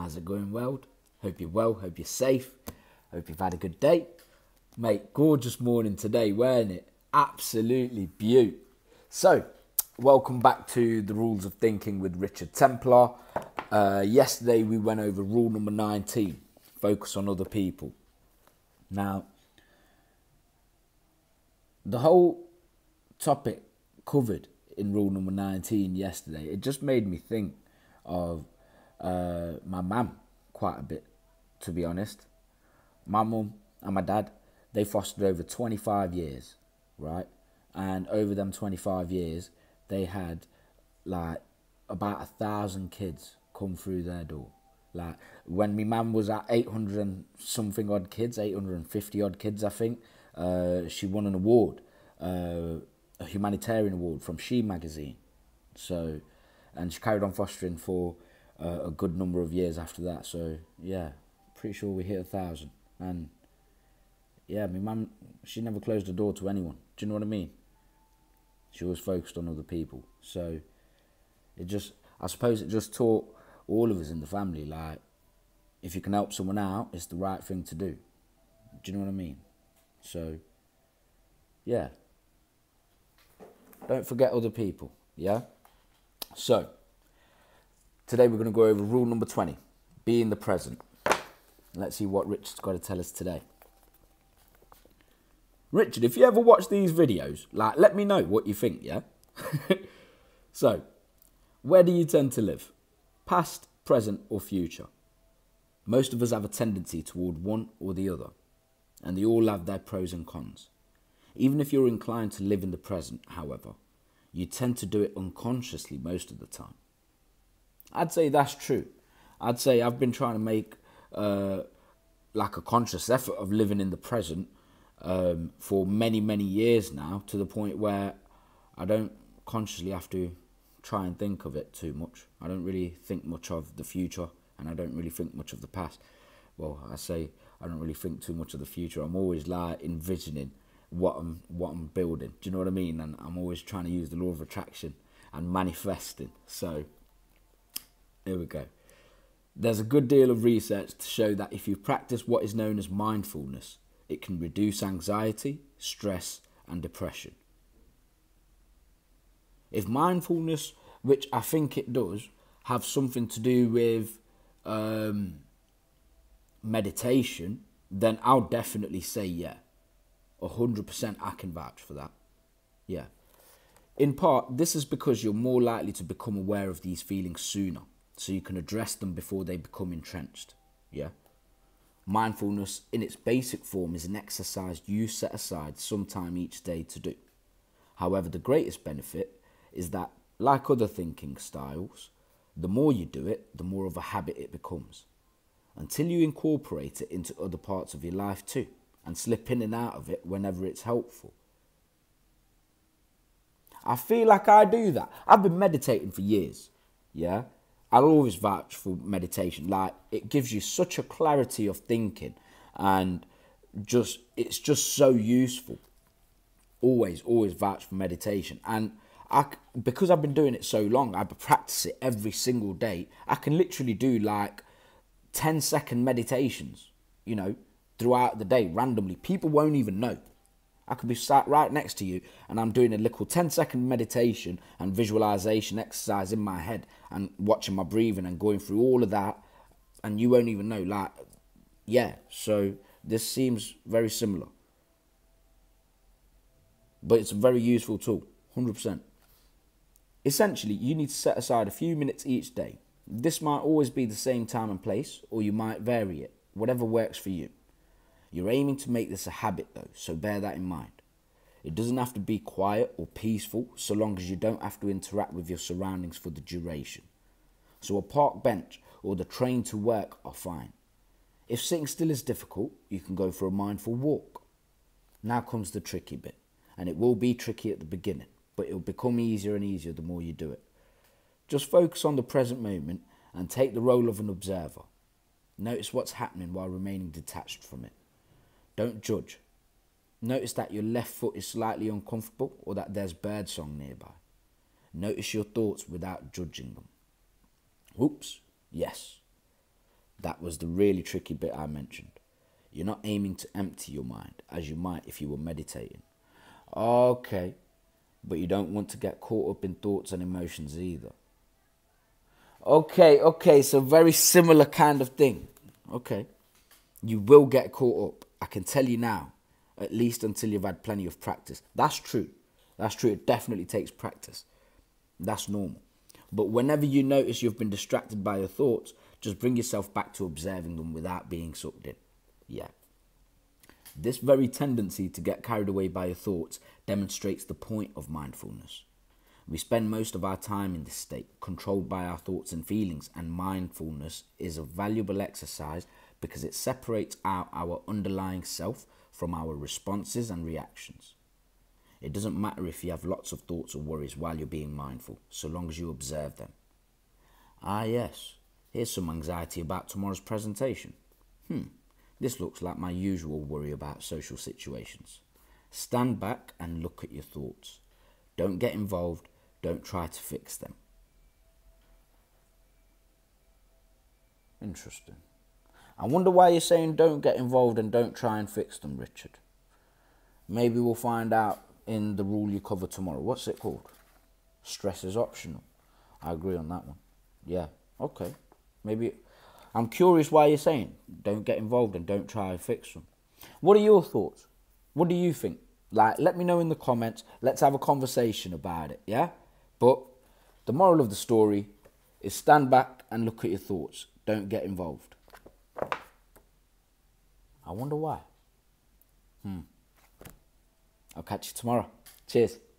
How's it going, world? Hope you're well, hope you're safe, hope you've had a good day. Mate, gorgeous morning today, weren't it? Absolutely beaut. So, welcome back to The Rules of Thinking with Richard Templar. Yesterday we went over rule number 19, focus on other people. Now, the whole topic covered in rule number 19 yesterday, it just made me think of my mum quite a bit, to be honest. My mum and my dad, they fostered over 25 years, right? And over them 25 years, they had like about 1,000 kids come through their door. Like when my mum was at 800 and something odd kids, 850 odd kids, I think, she won an award, a humanitarian award from She magazine. So, and she carried on fostering for a good number of years after that. So yeah, pretty sure we hit 1,000. And yeah, my mum, she never closed the door to anyone. Do you know what I mean? She was focused on other people. So it just, I suppose it just taught all of us in the family, like, if you can help someone out, it's the right thing to do. Do you know what I mean? So, yeah. Don't forget other people, yeah? So, today we're going to go over rule number 20, be in the present. Let's see what Richard's got to tell us today. Richard, if you ever watch these videos, like, let me know what you think, yeah? So, where do you tend to live? Past, present or future? Most of us have a tendency toward one or the other, and they all have their pros and cons. Even if you're inclined to live in the present, however, you tend to do it unconsciously most of the time. I'd say that's true. I'd say I've been trying to make like a conscious effort of living in the present for many, many years now, to the point where I don't consciously have to try and think of it too much. I don't really think much of the future, and I don't really think much of the past. Well, I say I don't really think too much of the future. I'm always like envisioning what I'm building. Do you know what I mean? And I'm always trying to use the law of attraction and manifesting. So here we go. There's a good deal of research to show that if you practice what is known as mindfulness, it can reduce anxiety, stress and depression. If mindfulness, which I think it does, have something to do with meditation, then I'll definitely say yeah. 100% I can vouch for that. Yeah. In part, this is because you're more likely to become aware of these feelings sooner, so you can address them before they become entrenched. Yeah. Mindfulness in its basic form is an exercise you set aside some time each day to do. However, the greatest benefit is that, like other thinking styles, the more you do it, the more of a habit it becomes, until you incorporate it into other parts of your life too, and slip in and out of it whenever it's helpful. I feel like I do that. I've been meditating for years, yeah? I'll always vouch for meditation. Like, it gives you such a clarity of thinking, and just, it's just so useful. Always, always vouch for meditation. And because I've been doing it so long, I practice it every single day. I can literally do like 10-second meditations, you know, throughout the day, randomly. People won't even know. I could be sat right next to you and I'm doing a little 10-second meditation and visualization exercise in my head and watching my breathing and going through all of that, and you won't even know. Like, yeah, so this seems very similar. But it's a very useful tool, 100%. Essentially, you need to set aside a few minutes each day. This might always be the same time and place, or you might vary it, whatever works for you. You're aiming to make this a habit though, so bear that in mind. It doesn't have to be quiet or peaceful, so long as you don't have to interact with your surroundings for the duration. So a park bench or the train to work are fine. If sitting still is difficult, you can go for a mindful walk. Now comes the tricky bit, and it will be tricky at the beginning, but it'll become easier and easier the more you do it. Just focus on the present moment and take the role of an observer. Notice what's happening while remaining detached from it. Don't judge. Notice that your left foot is slightly uncomfortable or that there's birdsong nearby. Notice your thoughts without judging them. Oops, yes. That was the really tricky bit I mentioned. You're not aiming to empty your mind, as you might if you were meditating. Okay, but you don't want to get caught up in thoughts and emotions either. Okay, so very similar kind of thing. Okay, you will get caught up. I can tell you now, at least until you've had plenty of practice. That's true. That's true. It definitely takes practice. That's normal. But whenever you notice you've been distracted by your thoughts, just bring yourself back to observing them without being sucked in. Yeah. This very tendency to get carried away by your thoughts demonstrates the point of mindfulness. We spend most of our time in this state, controlled by our thoughts and feelings, and mindfulness is a valuable exercise because it separates out our underlying self from our responses and reactions. It doesn't matter if you have lots of thoughts or worries while you're being mindful, so long as you observe them. Ah yes, here's some anxiety about tomorrow's presentation. This looks like my usual worry about social situations. Stand back and look at your thoughts. Don't get involved. Don't try to fix them. Interesting. I wonder why you're saying don't get involved and don't try and fix them, Richard. Maybe we'll find out in the rule you cover tomorrow. What's it called? Stress is optional. I agree on that one. Yeah, okay. Maybe. I'm curious why you're saying don't get involved and don't try and fix them. What are your thoughts? What do you think? Like, let me know in the comments. Let's have a conversation about it, yeah? But the moral of the story is stand back and look at your thoughts. Don't get involved. I wonder why. I'll catch you tomorrow. Cheers.